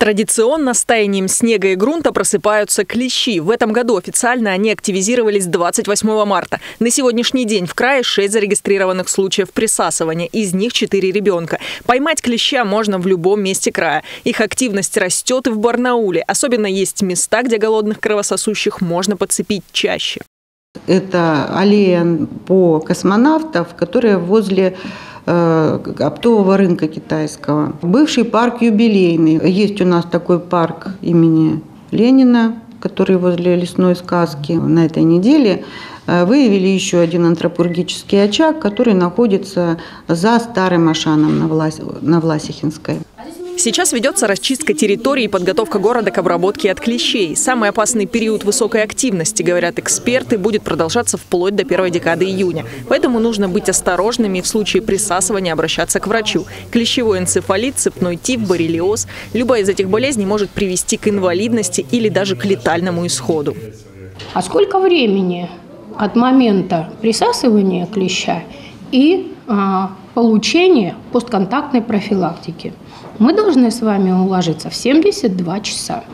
Традиционно с таянием снега и грунта просыпаются клещи. В этом году официально они активизировались 28 марта. На сегодняшний день в крае 6 зарегистрированных случаев присасывания. Из них 4 ребенка. Поймать клеща можно в любом месте края. Их активность растет и в Барнауле. Особенно есть места, где голодных кровососущих можно подцепить чаще. Это аллея по космонавтов, которая возле оптового рынка китайского. Бывший парк Юбилейный. Есть у нас такой парк имени Ленина, который возле лесной сказки. На этой неделе выявили еще один антропургический очаг, который находится за старым Ашаном на Власихинской. Сейчас ведется расчистка территории и подготовка города к обработке от клещей. Самый опасный период высокой активности, говорят эксперты, будет продолжаться вплоть до первой декады июня. Поэтому нужно быть осторожными и в случае присасывания обращаться к врачу. Клещевой энцефалит, цепной тиф, боррелиоз. Любая из этих болезней может привести к инвалидности или даже к летальному исходу. А сколько времени от момента присасывания клеща и получения постконтактной профилактики? Мы должны с вами уложиться в 72 часа.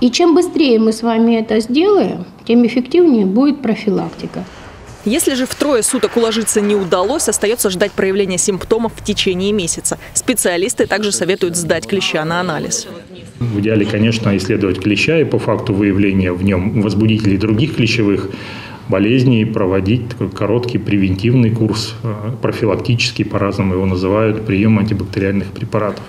И чем быстрее мы с вами это сделаем, тем эффективнее будет профилактика. Если же втрое суток уложиться не удалось, остается ждать проявления симптомов в течение месяца. Специалисты также советуют сдать клеща на анализ. В идеале, конечно, исследовать клеща и по факту выявления в нем возбудителей других клещевых болезней проводить такой короткий превентивный курс, профилактический, по-разному его называют, прием антибактериальных препаратов.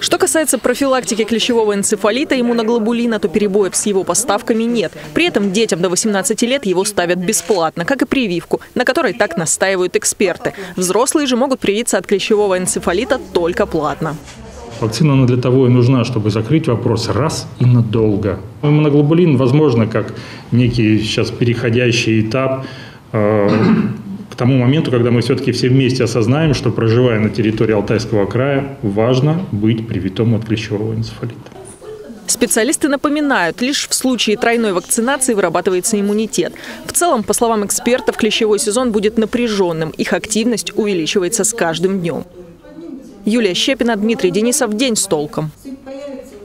Что касается профилактики клещевого энцефалита и иммуноглобулина, то перебоев с его поставками нет. При этом детям до 18 лет его ставят бесплатно, как и прививку, на которой так настаивают эксперты. Взрослые же могут привиться от клещевого энцефалита только платно. Вакцина, она для того и нужна, чтобы закрыть вопрос раз и надолго. Иммуноглобулин, возможно, как некий сейчас переходящий этап к тому моменту, когда мы все-таки все вместе осознаем, что, проживая на территории Алтайского края, важно быть привитым от клещевого энцефалита. Специалисты напоминают, лишь в случае тройной вакцинации вырабатывается иммунитет. В целом, по словам экспертов, клещевой сезон будет напряженным. Их активность увеличивается с каждым днем. Юлия Щепина, Дмитрий Денисов. День с толком.